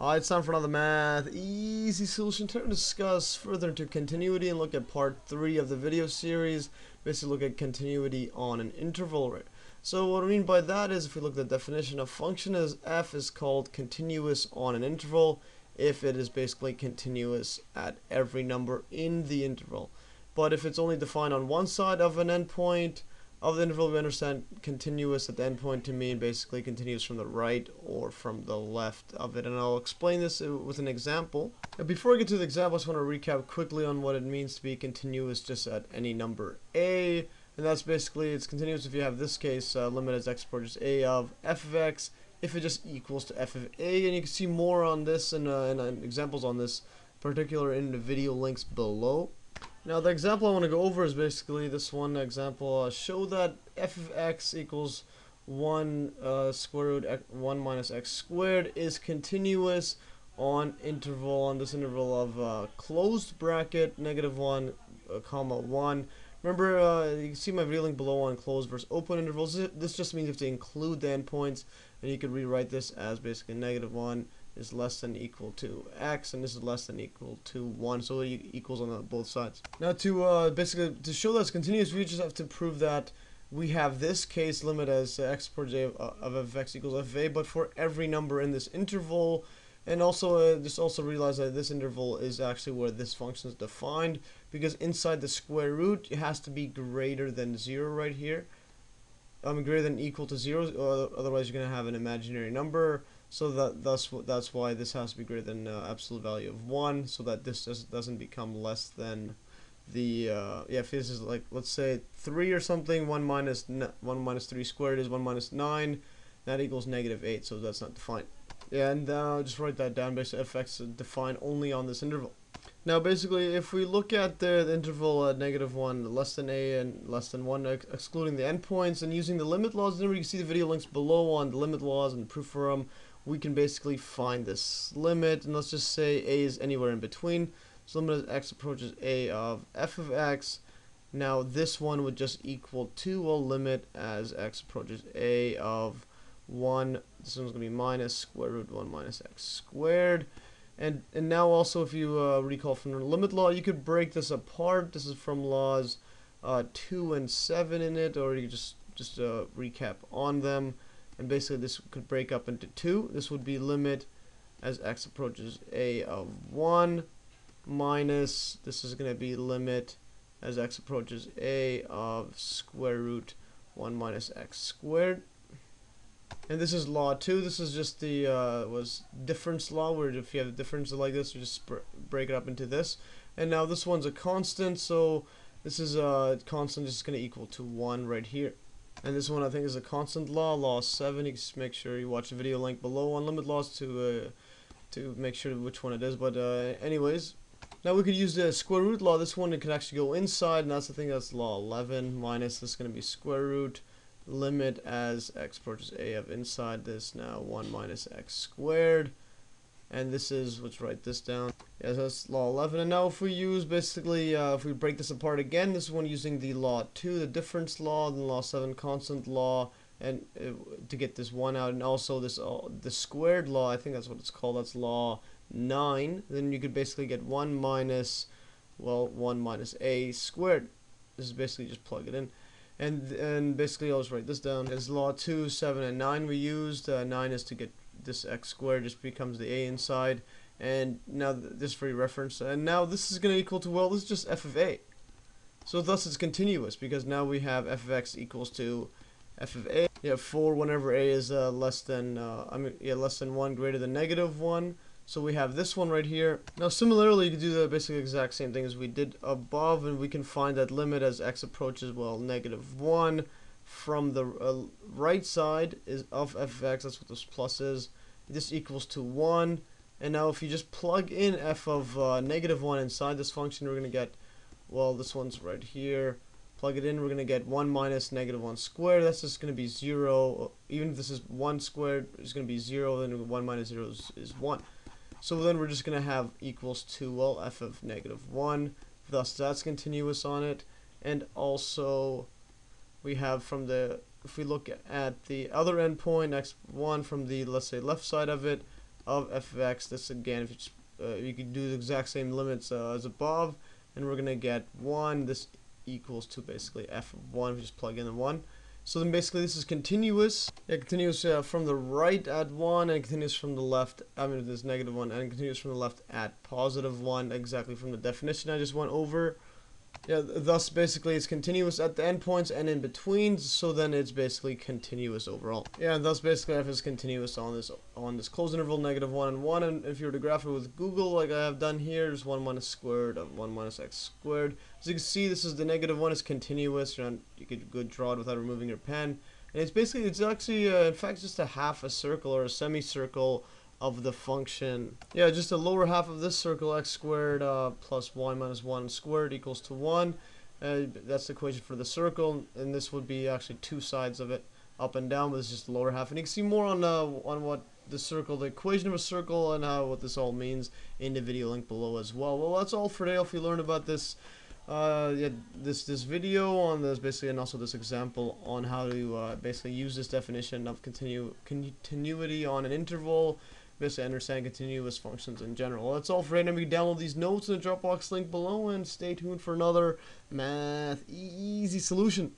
Alright, it's time for another Math Easy Solution. Today we'll discuss further into continuity and look at part 3 of the video series. Basically look at continuity on an interval array. So what I mean by that is, if we look at the definition of function, is f is called continuous on an interval if it is basically continuous at every number in the interval. But if it's only defined on one side of an endpoint of the interval, we understand continuous at the endpoint to mean basically continuous from the right or from the left of it. And I'll explain this with an example. Now, before I get to the example, I just want to recap quickly on what it means to be continuous just at any number a. And that's basically, it's continuous if you have this case, limit as x approaches a of f of x, if it just equals to f of a. And you can see more on this and examples on this particular in the video links below. Now the example I want to go over is basically this one example. Show that f of x equals 1 square root 1 minus x squared is continuous on interval, on this interval of closed bracket -1, comma 1. Remember, you can see my video link below on closed versus open intervals. This just means you have to include the endpoints, and you could rewrite this as basically -1 is less than equal to x, and this is less than equal to 1, so it equals on both sides. Now to basically to show that's continuous, we just have to prove that we have this case, limit as x approaches a of x equals f of a, but for every number in this interval. And also just also realize that this interval is actually where this function is defined, because inside the square root it has to be greater than 0 right here. Greater than equal to 0, otherwise you're going to have an imaginary number. So that's why this has to be greater than absolute value of 1, so that this just doesn't become less than the if this is like, let's say 3 or something, 1 minus 3 squared is 1 minus 9, that equals -8, so that's not defined. Yeah, and just write that down. Basically fx is defined only on this interval. Now basically, if we look at the interval at -1 less than a and less than 1, excluding the endpoints and using the limit laws, then we can see the video links below on the limit laws and the proof for them. We can basically find this limit, and let's just say a is anywhere in between. So limit as x approaches a of f of x. Now this one would just equal to a limit as x approaches a of 1, this one's going to be minus square root 1 minus x squared. And now also, if you recall from the limit law, you could break this apart. This is from laws 2 and 7 in it, or you could just recap on them. And basically this could break up into 2. This would be limit as x approaches a of 1 minus, this is going to be limit as x approaches a of square root 1 minus x squared. And this is law 2. This is just the difference law, where if you have a difference like this, you just break it up into this. And now this one's a constant, so this is a constant just going to equal to 1 right here. And this one I think is a constant law, law 7. You just make sure you watch the video link below on limit laws to make sure which one it is. But anyways, now we could use the square root law. This one it could actually go inside, and that's the thing, that's law 11 minus, this is going to be square root limit as x approaches a of inside this now 1 minus x squared, and this is, let's write this down, yeah, so that's law 11. And now if we use basically if we break this apart again, this one using the law 2, the difference law, then law 7, constant law, and to get this one out, and also this the squared law, I think that's what it's called, that's law 9, then you could basically get 1 minus, well, 1 minus a squared. This is basically just plug it in. And basically I'll just write this down as law 2, 7, and 9 we used. 9 is to get this x squared, just becomes the a inside. And now this for your reference. And now this is going to equal to, well, this is just f of a. So thus it's continuous, because now we have f of x equals to f of a. Yeah, for whenever a is less than, less than 1, greater than -1. So we have this one right here. Now similarly, you can do the basically exact same thing as we did above, and we can find that limit as x approaches, well, -1 from the right side is of f of x, that's what this plus is, this equals to 1. And now if you just plug in f of -1 inside this function, we're going to get, well, this one's right here, plug it in, we're going to get 1 minus -1 squared. That's just going to be 0, even if this is 1 squared, it's going to be 0, then 1 minus 0 is 1. So then we're just going to have equals to, well, f of -1, thus that's continuous on it. And also we have from the, if we look at the other endpoint, x1 from the, let's say, left side of it, of f of x. This again, if it's, you could do the exact same limits as above, and we're gonna get 1. This equals to basically f of 1. We just plug in the 1. So then basically this is continuous. It continues from the right at 1, and it continues from the left, I mean this negative 1, and it continues from the left at positive 1, exactly from the definition I just went over. Yeah, thus basically it's continuous at the endpoints and in between, so then it's basically continuous overall. Yeah, and thus basically f is continuous on this closed interval negative 1 and 1, and if you were to graph it with Google like I have done here, it's 1 minus squared of 1 minus x squared. As you can see, this is the negative 1 is continuous. You could draw it without removing your pen, and it's basically, it's actually in fact just a half a circle or a semicircle of the function. Yeah, just the lower half of this circle, x squared plus y minus 1 squared equals to 1. That's the equation for the circle, and this would be actually two sides of it, up and down, but it's just the lower half. And you can see more on what the circle, the equation of a circle, and how what this all means in the video link below as well. Well, that's all for today. If you learned about this, yeah, this video on this basically, and also this example on how to basically use this definition of continuity on an interval. Basically understand continuous functions in general. That's all for right now. You can download these notes in the Dropbox link below, and stay tuned for another Math Easy Solution.